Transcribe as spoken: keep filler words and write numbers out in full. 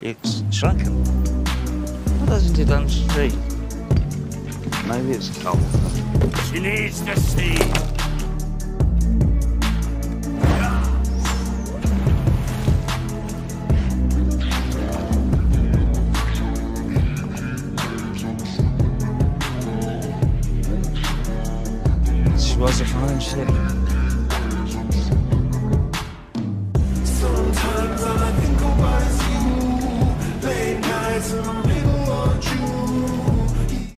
It's shrunken. Why doesn't it unstraight? Maybe it's cold. She needs the sea. She was a fine ship.